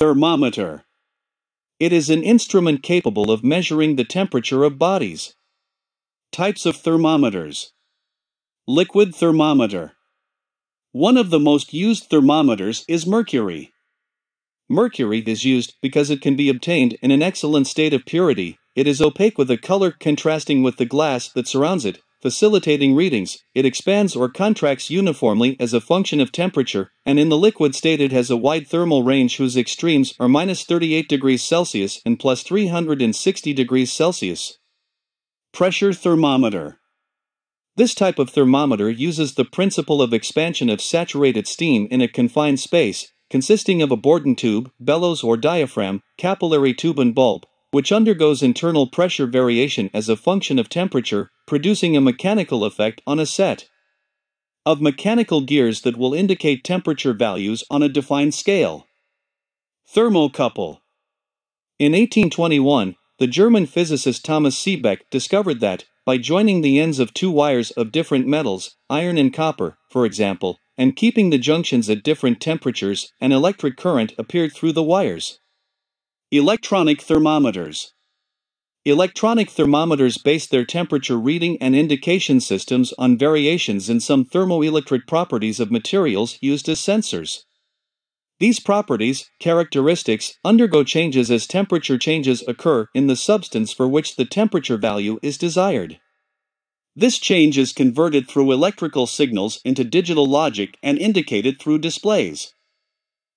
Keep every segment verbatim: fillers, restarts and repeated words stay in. Thermometer. It is an instrument capable of measuring the temperature of bodies. Types of thermometers. Liquid thermometer. One of the most used thermometers is mercury. Mercury is used because it can be obtained in an excellent state of purity. It is opaque with a color contrasting with the glass that surrounds it, facilitating readings. It expands or contracts uniformly as a function of temperature, and in the liquid state it has a wide thermal range whose extremes are minus thirty-eight degrees Celsius and plus three hundred sixty degrees Celsius. Pressure thermometer. This type of thermometer uses the principle of expansion of saturated steam in a confined space, consisting of a Bourdon tube, bellows or diaphragm, capillary tube and bulb, which undergoes internal pressure variation as a function of temperature, producing a mechanical effect on a set of mechanical gears that will indicate temperature values on a defined scale. Thermocouple. In eighteen twenty-one, the German physicist Thomas Seebeck discovered that, by joining the ends of two wires of different metals, iron and copper, for example, and keeping the junctions at different temperatures, an electric current appeared through the wires. Electronic thermometers. Electronic thermometers base their temperature reading and indication systems on variations in some thermoelectric properties of materials used as sensors. These properties, characteristics, undergo changes as temperature changes occur in the substance for which the temperature value is desired. This change is converted through electrical signals into digital logic and indicated through displays.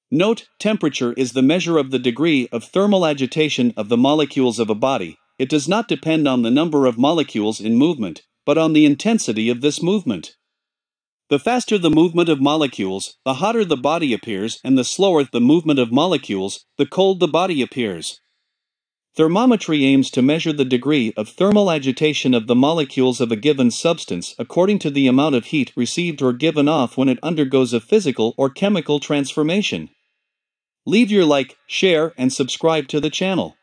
Note, temperature is the measure of the degree of thermal agitation of the molecules of a body. It does not depend on the number of molecules in movement, but on the intensity of this movement. The faster the movement of molecules, the hotter the body appears, and the slower the movement of molecules, the cold the body appears. Thermometry aims to measure the degree of thermal agitation of the molecules of a given substance according to the amount of heat received or given off when it undergoes a physical or chemical transformation. Leave your like, share, and subscribe to the channel.